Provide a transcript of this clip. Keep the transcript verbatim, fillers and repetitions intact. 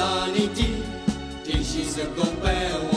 Sasaniti, Tishi's a compare.